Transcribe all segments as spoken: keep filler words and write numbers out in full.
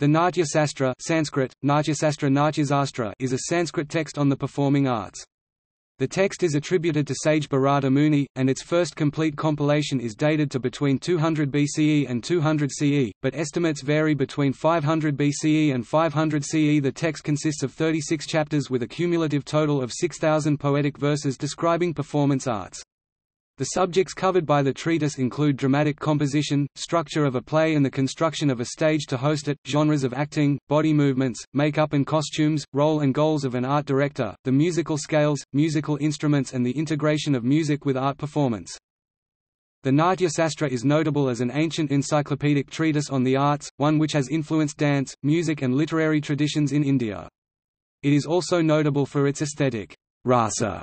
The Nāṭya Śāstra (Sanskrit: Nāṭya Śāstra, Nāṭya Śāstra) is a Sanskrit text on the performing arts. The text is attributed to sage Bharata Muni, and its first complete compilation is dated to between two hundred B C E and two hundred C E, but estimates vary between five hundred B C E and five hundred C E. The text consists of thirty-six chapters with a cumulative total of six thousand poetic verses describing performance arts. The subjects covered by the treatise include dramatic composition, structure of a play and the construction of a stage to host it, genres of acting, body movements, makeup and costumes, role and goals of an art director, the musical scales, musical instruments and the integration of music with art performance. The Nāṭya Śāstra is notable as an ancient encyclopedic treatise on the arts, one which has influenced dance, music and literary traditions in India. It is also notable for its aesthetic rasa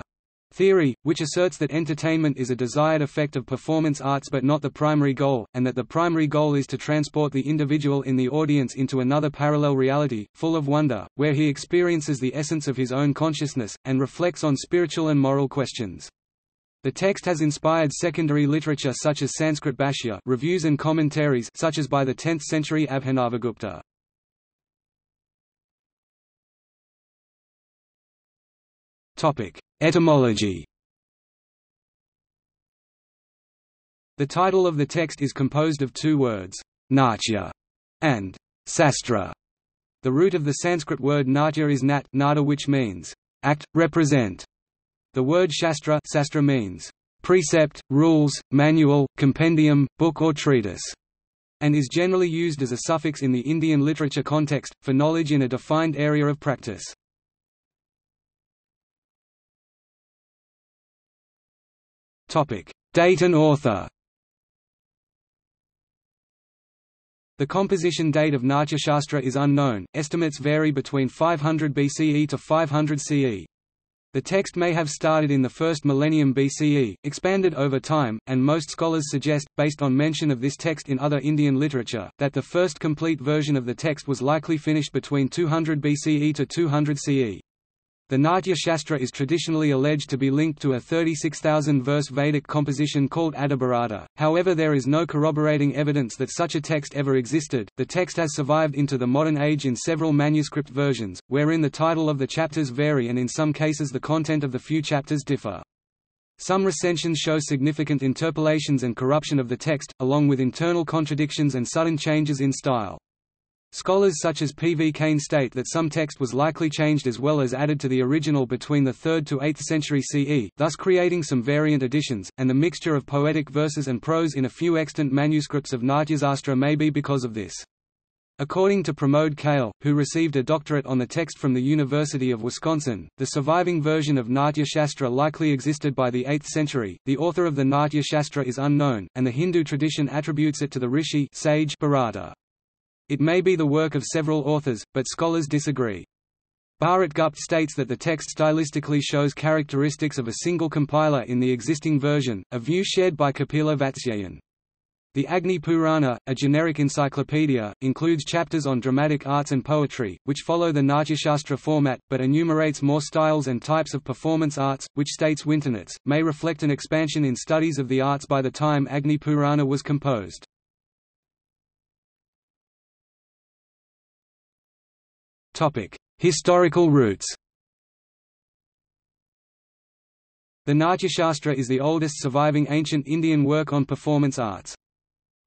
theory, which asserts that entertainment is a desired effect of performance arts but not the primary goal, and that the primary goal is to transport the individual in the audience into another parallel reality, full of wonder, where he experiences the essence of his own consciousness, and reflects on spiritual and moral questions. The text has inspired secondary literature such as Sanskrit Bhashya reviews and commentaries such as by the tenth century Abhinavagupta. Etymology. The title of the text is composed of two words, Nāṭya and Sastra. The root of the Sanskrit word Nāṭya is nat, nāta, which means act, represent. The word Shastra, Sastra means precept, rules, manual, compendium, book or treatise, and is generally used as a suffix in the Indian literature context, for knowledge in a defined area of practice. Topic: Date and author. The composition date of Nāṭya Śāstra is unknown. Estimates vary between five hundred B C E to five hundred C E. The text may have started in the first millennium B C E, expanded over time, and most scholars suggest, based on mention of this text in other Indian literature, that the first complete version of the text was likely finished between two hundred B C E to two hundred C E. The Nāṭya Śāstra is traditionally alleged to be linked to a thirty-six thousand verse Vedic composition called Adabharata, however, there is no corroborating evidence that such a text ever existed. The text has survived into the modern age in several manuscript versions, wherein the title of the chapters vary and in some cases the content of the few chapters differ. Some recensions show significant interpolations and corruption of the text, along with internal contradictions and sudden changes in style. Scholars such as P V Kane state that some text was likely changed as well as added to the original between the third to eighth century C E, thus creating some variant editions, and the mixture of poetic verses and prose in a few extant manuscripts of Nāṭya Śāstra may be because of this. According to Pramod Kale, who received a doctorate on the text from the University of Wisconsin, the surviving version of Nāṭya Śāstra likely existed by the eighth century. The author of the Nāṭya Śāstra is unknown, and the Hindu tradition attributes it to the rishi sage Bharata. It may be the work of several authors, but scholars disagree. Bharat Gupt states that the text stylistically shows characteristics of a single compiler in the existing version, a view shared by Kapila Vatsyayan. The Agni Purana, a generic encyclopedia, includes chapters on dramatic arts and poetry, which follow the Nāṭya Śāstra format, but enumerates more styles and types of performance arts, which, states Winternitz, may reflect an expansion in studies of the arts by the time Agni Purana was composed. Historical roots. The Nāṭya Śāstra is the oldest surviving ancient Indian work on performance arts.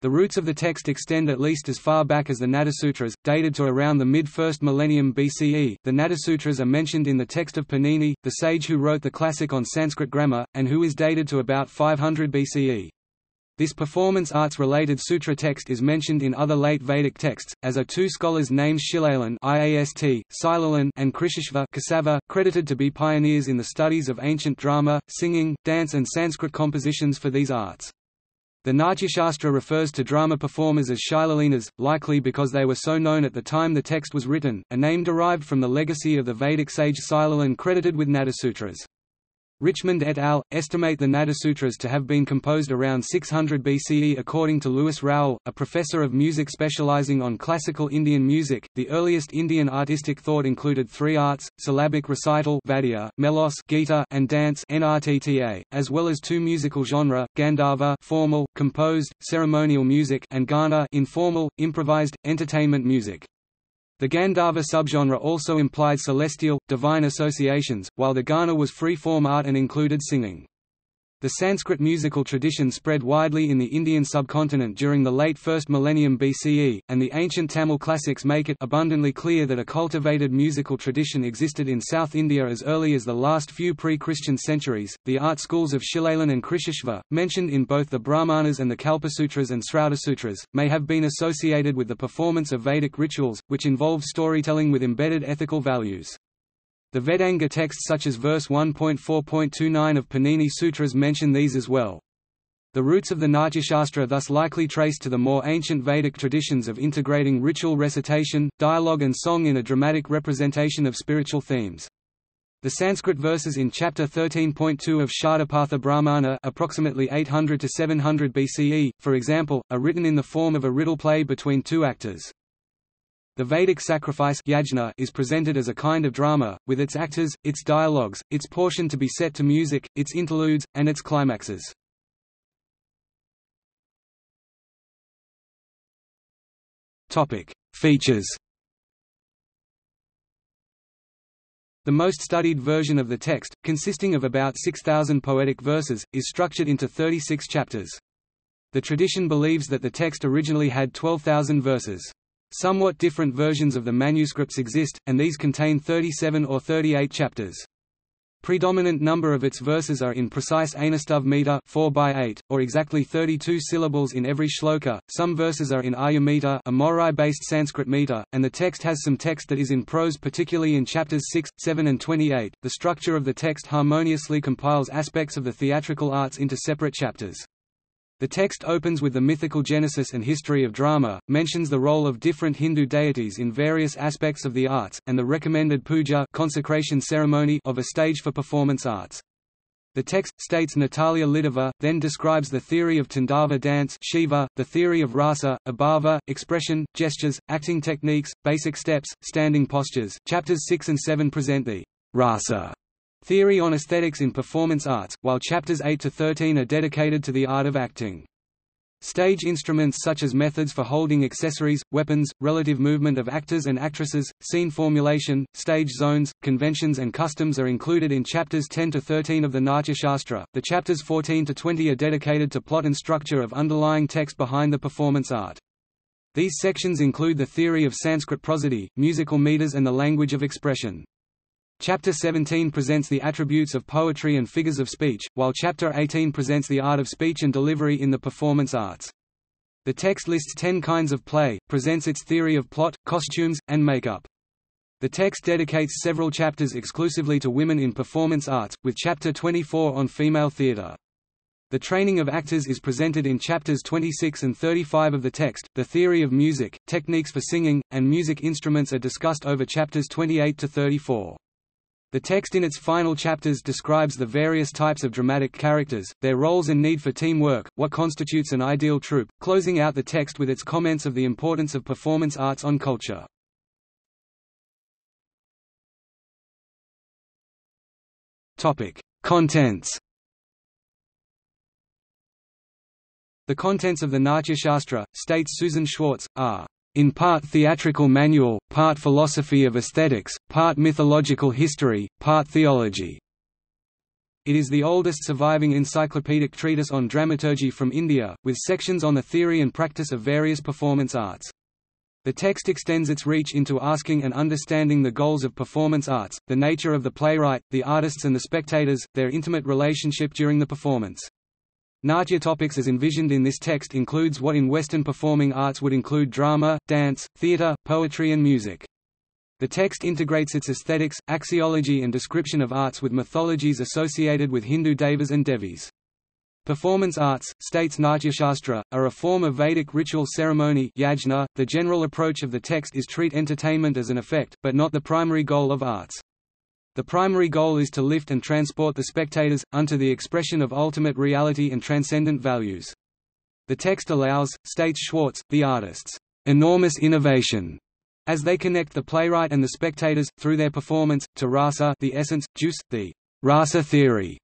The roots of the text extend at least as far back as the Nāṭya Sutras, dated to around the mid-first millennium B C E. The Nāṭya Sutras are mentioned in the text of Panini, the sage who wrote the classic on Sanskrit grammar, and who is dated to about five hundred B C E. This performance arts-related sutra text is mentioned in other late Vedic texts, as are two scholars named Shilalan (I A S T), Shilalan, and Kṛśāśva (Kassava), credited to be pioneers in the studies of ancient drama, singing, dance and Sanskrit compositions for these arts. The Nāṭya Śāstra refers to drama performers as Shilalinas, likely because they were so known at the time the text was written, a name derived from the legacy of the Vedic sage Shilalan credited with Natasutras. Richmond et al. Estimate the Nāṭya Sutras to have been composed around six hundred B C E according to Louis Rowell, a professor of music specializing on classical Indian music. The earliest Indian artistic thought included three arts, syllabic recital Vadya, melos Gita, and dance N R T T A, as well as two musical genre, Gandharva formal, composed, ceremonial music, and Gana informal, improvised, entertainment music. The Gandhārva subgenre also implied celestial, divine associations, while the Gana was free-form art and included singing. The Sanskrit musical tradition spread widely in the Indian subcontinent during the late first millennium B C E, and the ancient Tamil classics make it abundantly clear that a cultivated musical tradition existed in South India as early as the last few pre-Christian centuries. The art schools of Shilalan and Kṛśāśva, mentioned in both the Brahmanas and the Kalpasutras and Sraddhasutras, may have been associated with the performance of Vedic rituals, which involved storytelling with embedded ethical values. The Vedanga texts such as verse one point four point two nine of Panini Sutras mention these as well. The roots of the Nāṭya Śāstra thus likely traced to the more ancient Vedic traditions of integrating ritual recitation, dialogue and song in a dramatic representation of spiritual themes. The Sanskrit verses in chapter thirteen point two of Shatapatha Brahmana, approximately eight hundred to seven hundred B C E, for example, are written in the form of a riddle play between two actors. The Vedic sacrifice yajna is presented as a kind of drama, with its actors, its dialogues, its portion to be set to music, its interludes, and its climaxes. Features. The most studied version of the text, consisting of about six thousand poetic verses, is structured into thirty-six chapters. The tradition believes that the text originally had twelve thousand verses. Somewhat different versions of the manuscripts exist, and these contain thirty-seven or thirty-eight chapters. Predominant number of its verses are in precise Anustav meter four by eight, or exactly thirty-two syllables in every shloka. Some verses are in Arya meter, a Morai-based Sanskrit meter, and the text has some text that is in prose, particularly in chapters six, seven and twenty-eight. The structure of the text harmoniously compiles aspects of the theatrical arts into separate chapters. The text opens with the mythical genesis and history of drama, mentions the role of different Hindu deities in various aspects of the arts, and the recommended puja consecration ceremony of a stage for performance arts. The text, states Natalia Lidova, then describes the theory of Tandava dance Shiva, the theory of rasa, abhava, expression, gestures, acting techniques, basic steps, standing postures. Chapters six and seven present the rasa theory on aesthetics in performance arts, while chapters eight to thirteen are dedicated to the art of acting. Stage instruments such as methods for holding accessories, weapons, relative movement of actors and actresses, scene formulation, stage zones, conventions and customs are included in chapters ten to thirteen of the Nāṭya Śāstra. The chapters fourteen to twenty are dedicated to plot and structure of underlying text behind the performance art. These sections include the theory of Sanskrit prosody, musical meters and the language of expression. Chapter seventeen presents the attributes of poetry and figures of speech, while Chapter eighteen presents the art of speech and delivery in the performance arts. The text lists ten kinds of play, presents its theory of plot, costumes, and makeup. The text dedicates several chapters exclusively to women in performance arts, with Chapter twenty-four on female theatre. The training of actors is presented in chapters twenty-six and thirty-five of the text. The theory of music, techniques for singing, and music instruments are discussed over chapters twenty-eight to thirty-four. The text in its final chapters describes the various types of dramatic characters, their roles and need for teamwork, what constitutes an ideal troupe, closing out the text with its comments of the importance of performance arts on culture. Contents. The contents of the Nāṭya Śāstra, states Susan Schwartz, are in part theatrical manual, part philosophy of aesthetics, part mythological history, part theology. It is the oldest surviving encyclopedic treatise on dramaturgy from India, with sections on the theory and practice of various performance arts. The text extends its reach into asking and understanding the goals of performance arts, the nature of the playwright, the artists and the spectators, their intimate relationship during the performance. Natya topics as envisioned in this text includes what in Western performing arts would include drama, dance, theatre, poetry and music. The text integrates its aesthetics, axiology and description of arts with mythologies associated with Hindu devas and devis. Performance arts, states Natya Shastra, are a form of Vedic ritual ceremony yajna. The general approach of the text is treat entertainment as an effect, but not the primary goal of arts. The primary goal is to lift and transport the spectators, unto the expression of ultimate reality and transcendent values. The text allows, states Schwartz, the artists, enormous innovation, as they connect the playwright and the spectators, through their performance, to rasa, the essence, juice, the rasa theory,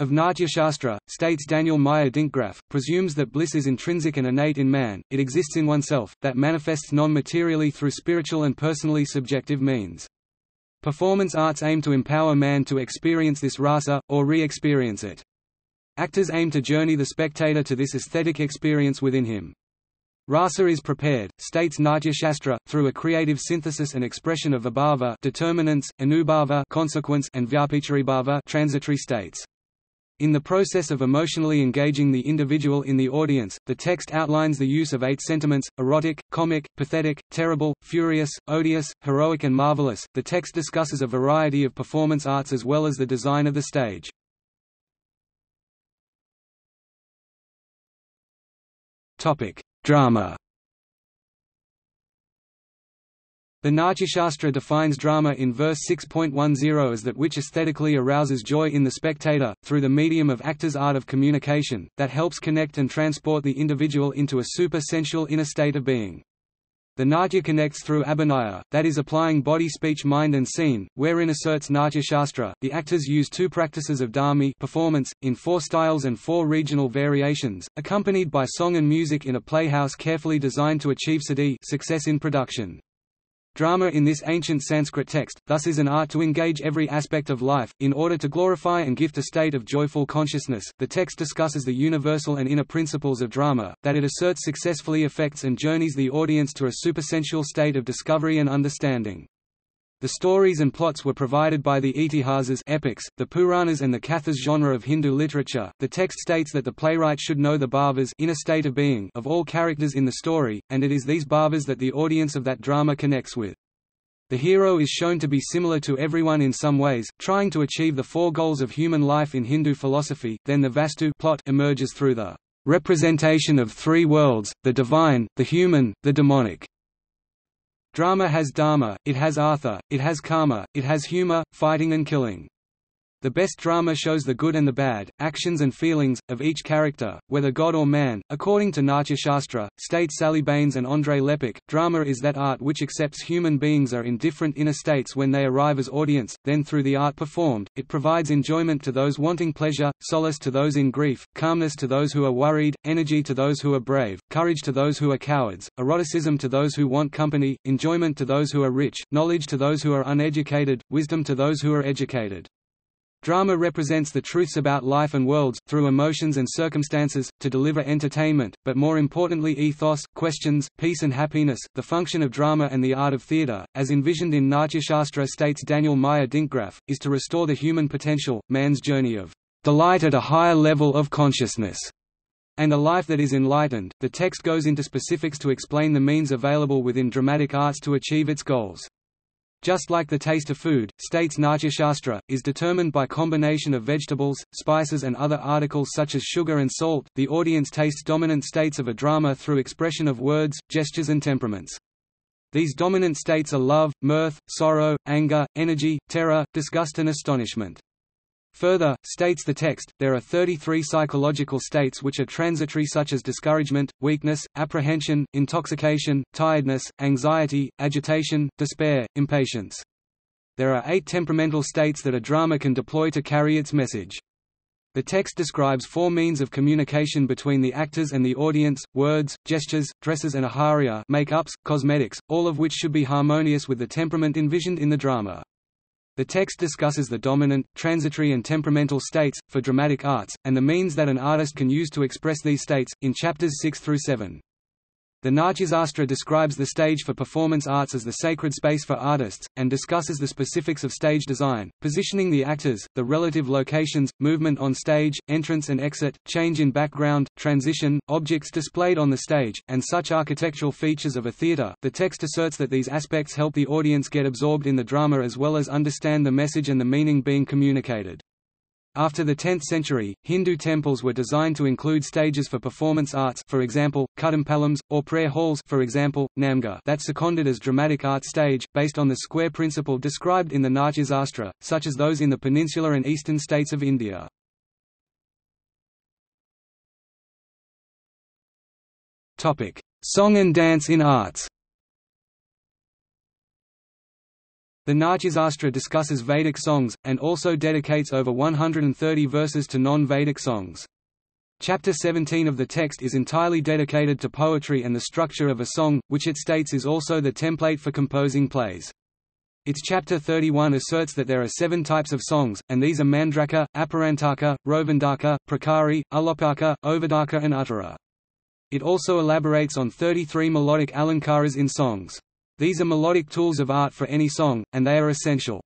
of Nāṭya Śāstra, states Daniel Meyer-Dinkgräfe, presumes that bliss is intrinsic and innate in man, it exists in oneself, that manifests non-materially through spiritual and personally subjective means. Performance arts aim to empower man to experience this rasa, or re-experience it. Actors aim to journey the spectator to this aesthetic experience within him. Rasa is prepared, states Nāṭya Śāstra, through a creative synthesis and expression of abhava determinants, anubhava consequence, and vyapichāribhava transitory states. In the process of emotionally engaging the individual in the audience, the text outlines the use of eight sentiments: erotic, comic, pathetic, terrible, furious, odious, heroic, and marvelous. The text discusses a variety of performance arts as well as the design of the stage. Topic: Drama. The Nāṭya Śāstra defines drama in verse six point ten as that which aesthetically arouses joy in the spectator, through the medium of actors' art of communication, that helps connect and transport the individual into a super-sensual inner state of being. The Nāṭya connects through abhinaya, that is applying body, speech, mind and scene, wherein asserts Nāṭya Śāstra, the actors use two practices of dharmi performance, in four styles and four regional variations, accompanied by song and music in a playhouse carefully designed to achieve siddhi success in production. Drama in this ancient Sanskrit text, thus is an art to engage every aspect of life, in order to glorify and gift a state of joyful consciousness. The text discusses the universal and inner principles of drama, that it asserts successfully affects and journeys the audience to a supersensual state of discovery and understanding. The stories and plots were provided by the itihasas epics, the Puranas and the kathas genre of Hindu literature. The text states that the playwright should know the bhavas inner state of being of all characters in the story, and it is these bhavas that the audience of that drama connects with. The hero is shown to be similar to everyone in some ways, trying to achieve the four goals of human life in Hindu philosophy. Then the vastu plot emerges through the representation of three worlds, the divine, the human, the demonic. Drama has dharma, it has artha, it has karma, it has humor, fighting and killing. The best drama shows the good and the bad, actions and feelings, of each character, whether god or man. According to Nāṭya Śāstra, states Sally Baines and André Lepic, drama is that art which accepts human beings are in different inner states when they arrive as audience, then through the art performed, it provides enjoyment to those wanting pleasure, solace to those in grief, calmness to those who are worried, energy to those who are brave, courage to those who are cowards, eroticism to those who want company, enjoyment to those who are rich, knowledge to those who are uneducated, wisdom to those who are educated. Drama represents the truths about life and worlds, through emotions and circumstances, to deliver entertainment, but more importantly ethos, questions, peace and happiness. The function of drama and the art of theatre, as envisioned in Nāṭya Śāstra states Daniel Meyer-Dinkgräfe, is to restore the human potential, man's journey of delight at a higher level of consciousness, and a life that is enlightened. The text goes into specifics to explain the means available within dramatic arts to achieve its goals. Just like the taste of food, states Nāṭya Śāstra, is determined by combination of vegetables, spices and other articles such as sugar and salt, the audience tastes dominant states of a drama through expression of words, gestures and temperaments. These dominant states are love, mirth, sorrow, anger, energy, terror, disgust and astonishment. Further, states the text, there are thirty-three psychological states which are transitory such as discouragement, weakness, apprehension, intoxication, tiredness, anxiety, agitation, despair, impatience. There are eight temperamental states that a drama can deploy to carry its message. The text describes four means of communication between the actors and the audience: words, gestures, dresses and aharya, make-ups, cosmetics, all of which should be harmonious with the temperament envisioned in the drama. The text discusses the dominant, transitory and temperamental states, for dramatic arts, and the means that an artist can use to express these states, in chapters six through seven. The Nāṭya Śāstra describes the stage for performance arts as the sacred space for artists, and discusses the specifics of stage design, positioning the actors, the relative locations, movement on stage, entrance and exit, change in background, transition, objects displayed on the stage, and such architectural features of a theatre. The text asserts that these aspects help the audience get absorbed in the drama as well as understand the message and the meaning being communicated. After the tenth century, Hindu temples were designed to include stages for performance arts, for example, Kuttampalams, or prayer halls, for example, Namga, that seconded as dramatic art stage, based on the square principle described in the Nāṭya Śāstra, such as those in the peninsular and eastern states of India. Topic: Song and dance in arts. The Nāṭya Śāstra discusses Vedic songs, and also dedicates over one hundred thirty verses to non-Vedic songs. Chapter seventeen of the text is entirely dedicated to poetry and the structure of a song, which it states is also the template for composing plays. Its chapter thirty-one asserts that there are seven types of songs, and these are Mandraka, Aparantaka, Rovandaka, Prakari, Alopaka, Ovadaka and Uttara. It also elaborates on thirty-three melodic alankaras in songs. These are melodic tools of art for any song, and they are essential.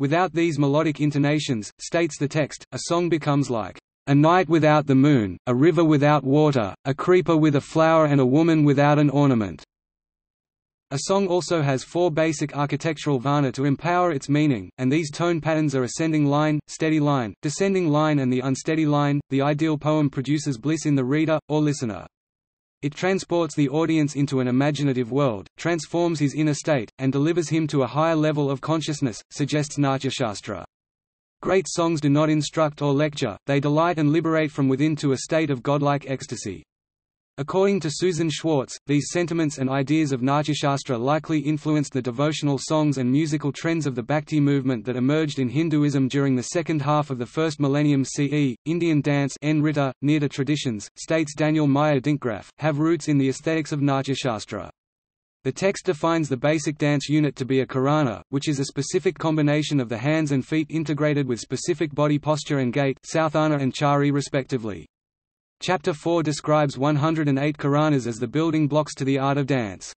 Without these melodic intonations, states the text, a song becomes like a night without the moon, a river without water, a creeper with a flower and a woman without an ornament. A song also has four basic architectural varna to empower its meaning, and these tone patterns are ascending line, steady line, descending line and the unsteady line. The ideal poem produces bliss in the reader, or listener. It transports the audience into an imaginative world, transforms his inner state, and delivers him to a higher level of consciousness, suggests Nāṭya Śāstra. Great songs do not instruct or lecture, they delight and liberate from within to a state of godlike ecstasy. According to Susan Schwartz, these sentiments and ideas of Nāṭya Śāstra likely influenced the devotional songs and musical trends of the Bhakti movement that emerged in Hinduism during the second half of the first millennium C E. Indian dance Nrita, Nirta traditions, states Daniel Meyer-Dinkgräfe, have roots in the aesthetics of Nāṭya Śāstra. The text defines the basic dance unit to be a karana, which is a specific combination of the hands and feet integrated with specific body posture and gait, Southana and Chari respectively. Chapter four describes one hundred eight karanas as the building blocks to the art of dance.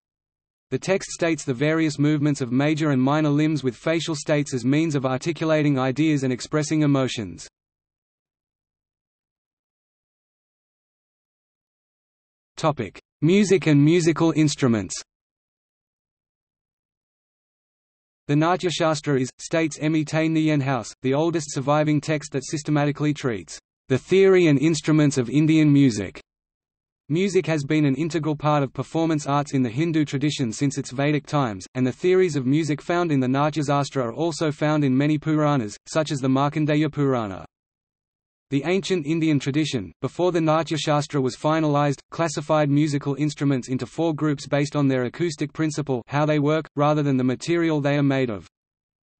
The text states the various movements of major and minor limbs with facial states as means of articulating ideas and expressing emotions. Topic: Music and musical instruments. The Nāṭya Śāstra is, states Emmie Te Nijenhuis, the oldest surviving text that systematically treats the theory and instruments of Indian music. Music has been an integral part of performance arts in the Hindu tradition since its Vedic times, and the theories of music found in the Nāṭya Śāstra are also found in many Puranas, such as the Markandeya Purana. The ancient Indian tradition, before the Nāṭya Śāstra was finalized, classified musical instruments into four groups based on their acoustic principle, how they work, rather than the material they are made of.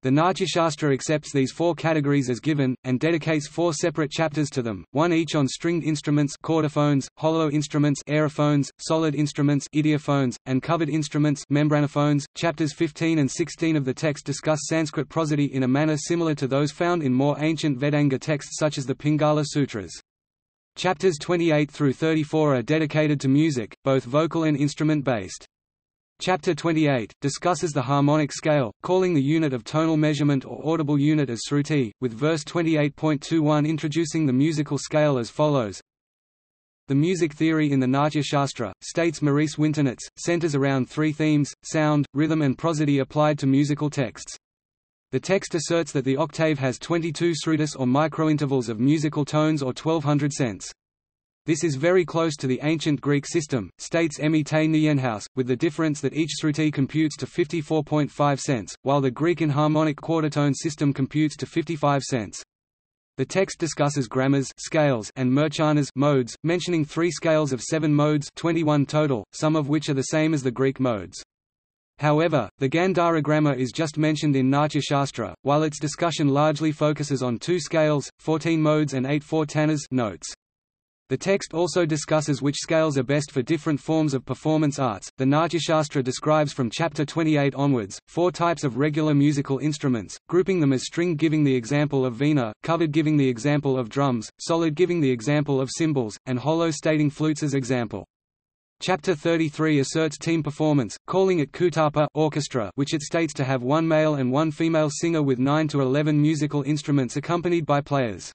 The Nāṭya Śāstra accepts these four categories as given, and dedicates four separate chapters to them, one each on stringed instruments chordophones, hollow instruments aerophones, solid instruments idiophones, and covered instruments membranophones. Chapters fifteen and sixteen of the text discuss Sanskrit prosody in a manner similar to those found in more ancient Vedanga texts such as the Pingala Sutras. Chapters twenty-eight through thirty-four are dedicated to music, both vocal and instrument-based. Chapter twenty-eight discusses the harmonic scale, calling the unit of tonal measurement or audible unit as Śruti, with verse twenty-eight point twenty-one introducing the musical scale as follows. The music theory in the Nāṭya Śāstra, states Maurice Winternitz, centers around three themes: sound, rhythm, and prosody applied to musical texts. The text asserts that the octave has twenty-two Śrutis or microintervals of musical tones or twelve hundred cents. This is very close to the ancient Greek system, states Emmie Te Nijenhuis, with the difference that each Śruti computes to fifty-four point five cents, while the Greek enharmonic quartertone system computes to fifty-five cents. The text discusses grammars scales and murchanas modes, mentioning three scales of seven modes twenty-one total, some of which are the same as the Greek modes. However, the Gandhara grammar is just mentioned in Nāṭya Śāstra, while its discussion largely focuses on two scales, fourteen modes and eight four tanas notes. The text also discusses which scales are best for different forms of performance arts. The Nāṭya Śāstra describes from chapter twenty-eight onwards four types of regular musical instruments, grouping them as string giving the example of veena, covered giving the example of drums, solid giving the example of cymbals, and hollow stating flutes as example. Chapter thirty-three asserts team performance, calling it Kuttappa orchestra, which it states to have one male and one female singer with nine to eleven musical instruments accompanied by players.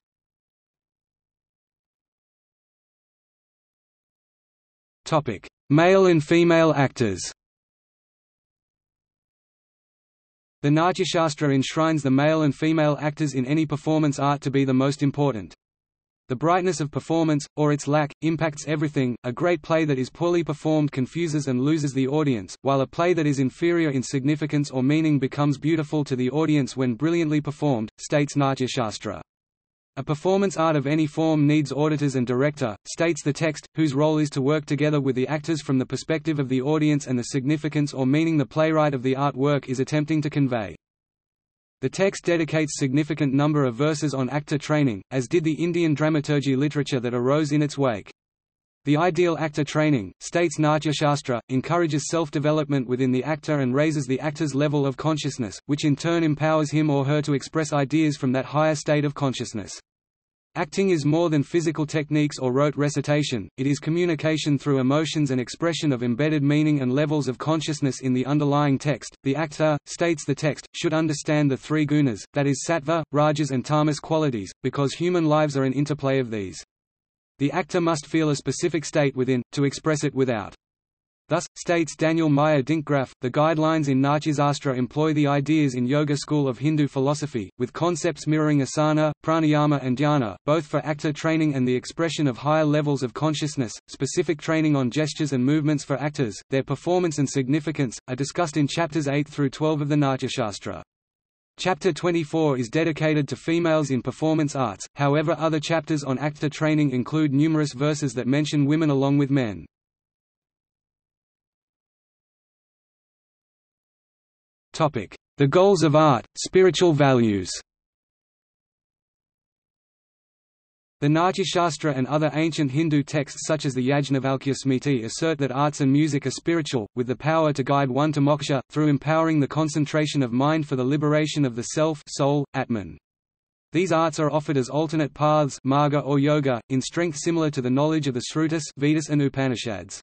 Topic: Male and female actors. The Nāṭya Śāstra enshrines the male and female actors in any performance art to be the most important. The brightness of performance, or its lack, impacts everything. A great play that is poorly performed confuses and loses the audience, while a play that is inferior in significance or meaning becomes beautiful to the audience when brilliantly performed, states Nāṭya Śāstra. A performance art of any form needs auditors and director, states the text, whose role is to work together with the actors from the perspective of the audience and the significance or meaning the playwright of the art work is attempting to convey. The text dedicates significant number of verses on actor training, as did the Indian dramaturgy literature that arose in its wake. The ideal actor training, states Nāṭya Śāstra, encourages self-development within the actor and raises the actor's level of consciousness, which in turn empowers him or her to express ideas from that higher state of consciousness. Acting is more than physical techniques or rote recitation, it is communication through emotions and expression of embedded meaning and levels of consciousness in the underlying text. The actor, states the text, should understand the three gunas, that is sattva, rajas and tamas qualities, because human lives are an interplay of these. The actor must feel a specific state within, to express it without. Thus, states Daniel Meyer-Dinkgräfe, the guidelines in Nāṭya Śāstra employ the ideas in yoga school of Hindu philosophy, with concepts mirroring asana, pranayama and dhyana, both for actor training and the expression of higher levels of consciousness. Specific training on gestures and movements for actors, their performance and significance, are discussed in chapters eight through twelve of the Nāṭya Śāstra. Chapter twenty-four is dedicated to females in performance arts, however other chapters on actor training include numerous verses that mention women along with men. The goals of art, spiritual values. The Nāṭya Śāstra and other ancient Hindu texts such as the Yajnavalkya Smriti assert that arts and music are spiritual, with the power to guide one to moksha, through empowering the concentration of mind for the liberation of the self soul, Atman. These arts are offered as alternate paths marga or yoga, in strength similar to the knowledge of the Śrutis, Vedas and Upanishads.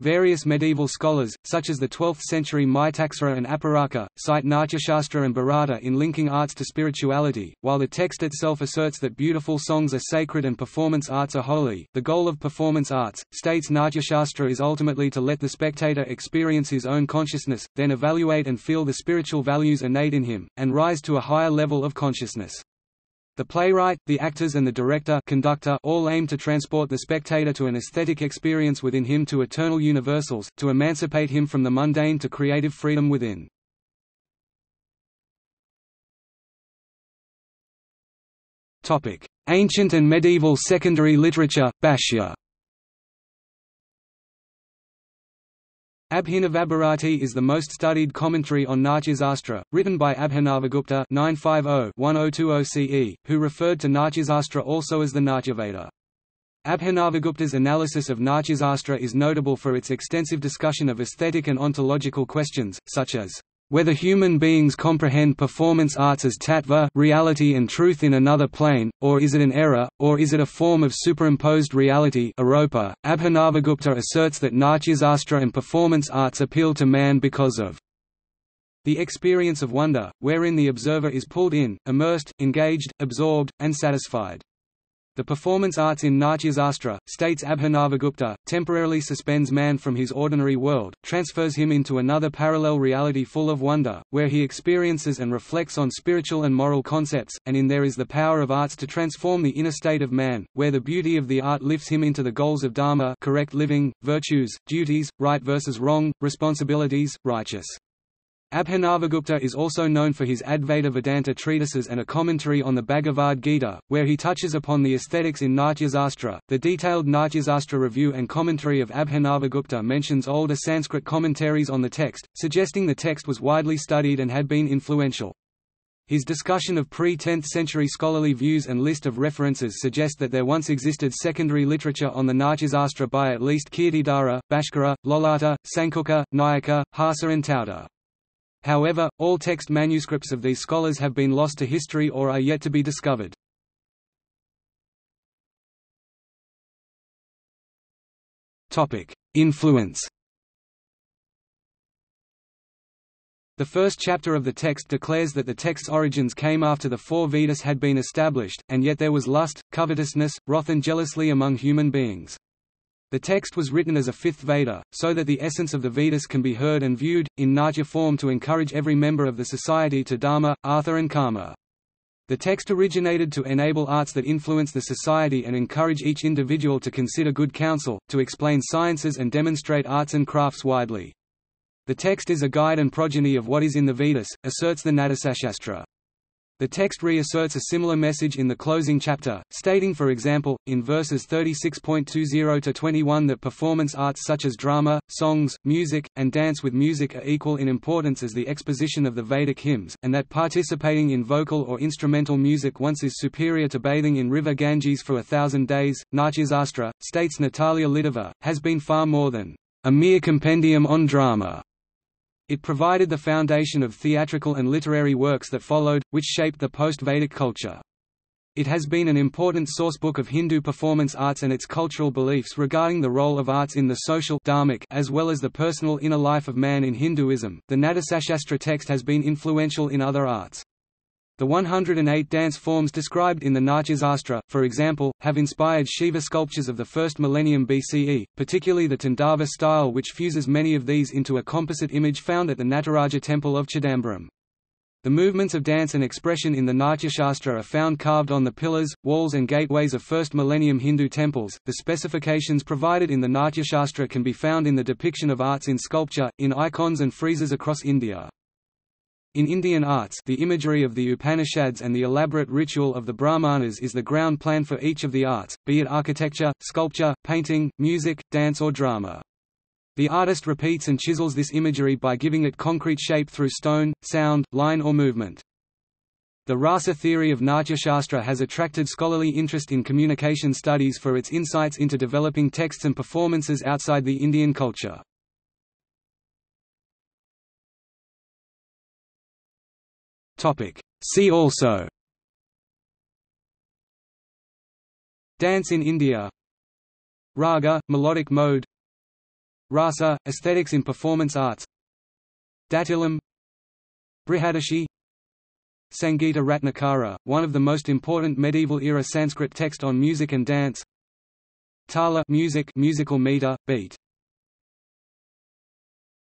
Various medieval scholars, such as the twelfth century Mitakshara and Aparaka, cite Nāṭya Śāstra and Bharata in linking arts to spirituality. While the text itself asserts that beautiful songs are sacred and performance arts are holy, the goal of performance arts, states Nāṭya Śāstra, is ultimately to let the spectator experience his own consciousness, then evaluate and feel the spiritual values innate in him, and rise to a higher level of consciousness. The playwright, the actors and the director conductor all aim to transport the spectator to an aesthetic experience within him, to eternal universals, to emancipate him from the mundane to creative freedom within. Ancient and medieval secondary literature, Bhāṣya. Abhinavabharati is the most studied commentary on Nāṭya Śāstra, written by Abhinavagupta nine fifty to ten twenty C E, who referred to Nāṭya Śāstra also as the Nāṭyaveda. Abhinavagupta's analysis of Nāṭya Śāstra is notable for its extensive discussion of aesthetic and ontological questions, such as, whether human beings comprehend performance arts as tattva, reality and truth in another plane, or is it an error, or is it a form of superimposed reality? Aropa. Abhinavagupta asserts that Nāṭya Śāstra and performance arts appeal to man because of the experience of wonder, wherein the observer is pulled in, immersed, engaged, absorbed, and satisfied. The performance arts in Nāṭya Śāstra, states Abhinavagupta, temporarily suspends man from his ordinary world, transfers him into another parallel reality full of wonder, where he experiences and reflects on spiritual and moral concepts, and in there is the power of arts to transform the inner state of man, where the beauty of the art lifts him into the goals of dharma, correct living, virtues, duties, right versus wrong, responsibilities, righteous. Abhinavagupta is also known for his Advaita Vedanta treatises and a commentary on the Bhagavad Gita, where he touches upon the aesthetics in Nāṭya Śāstra. The detailed Nāṭya Śāstra review and commentary of Abhinavagupta mentions older Sanskrit commentaries on the text, suggesting the text was widely studied and had been influential. His discussion of pre-tenth century scholarly views and list of references suggest that there once existed secondary literature on the Nāṭya Śāstra by at least Kirtidhara, Bhaskara, Lollata, Sankhuka, Nayaka, Hāsa and Tauta. However, all text manuscripts of these scholars have been lost to history or are yet to be discovered. Influence. The first chapter of the text declares that the text's origins came after the four Vedas had been established, and yet there was lust, covetousness, wrath and jealousy among human beings. The text was written as a fifth Veda, so that the essence of the Vedas can be heard and viewed, in Nāṭya form, to encourage every member of the society to dharma, artha and karma. The text originated to enable arts that influence the society and encourage each individual to consider good counsel, to explain sciences and demonstrate arts and crafts widely. The text is a guide and progeny of what is in the Vedas, asserts the Nāṭya Śāstra. The text reasserts a similar message in the closing chapter, stating for example, in verses thirty-six twenty to twenty-one that performance arts such as drama, songs, music, and dance with music are equal in importance as the exposition of the Vedic hymns, and that participating in vocal or instrumental music once is superior to bathing in river Ganges for a thousand days. Nāṭya Śāstra, states Natalia Lidova, has been far more than a mere compendium on drama. It provided the foundation of theatrical and literary works that followed, which shaped the post-Vedic culture. It has been an important sourcebook of Hindu performance arts and its cultural beliefs regarding the role of arts in the social dharmic as well as the personal inner life of man in Hinduism. The Natyashastra text has been influential in other arts. The one hundred eight dance forms described in the Natyashastra, for example, have inspired Shiva sculptures of the first millennium B C E, particularly the Tandava style, which fuses many of these into a composite image found at the Nataraja temple of Chidambaram. The movements of dance and expression in the Natyashastra are found carved on the pillars, walls, and gateways of first millennium Hindu temples. The specifications provided in the Natyashastra can be found in the depiction of arts in sculpture, in icons and friezes across India. In Indian arts, the imagery of the Upanishads and the elaborate ritual of the Brahmanas is the ground plan for each of the arts, be it architecture, sculpture, painting, music, dance or drama. The artist repeats and chisels this imagery by giving it concrete shape through stone, sound, line or movement. The rasa theory of Natyashastra has attracted scholarly interest in communication studies for its insights into developing texts and performances outside the Indian culture. See also: Dance in India, Raga, melodic mode, Rasa, aesthetics in performance arts, Datilam, Brihadashi, Sangeeta Ratnakara, one of the most important medieval-era Sanskrit text on music and dance, Tala, music, musical meter, beat.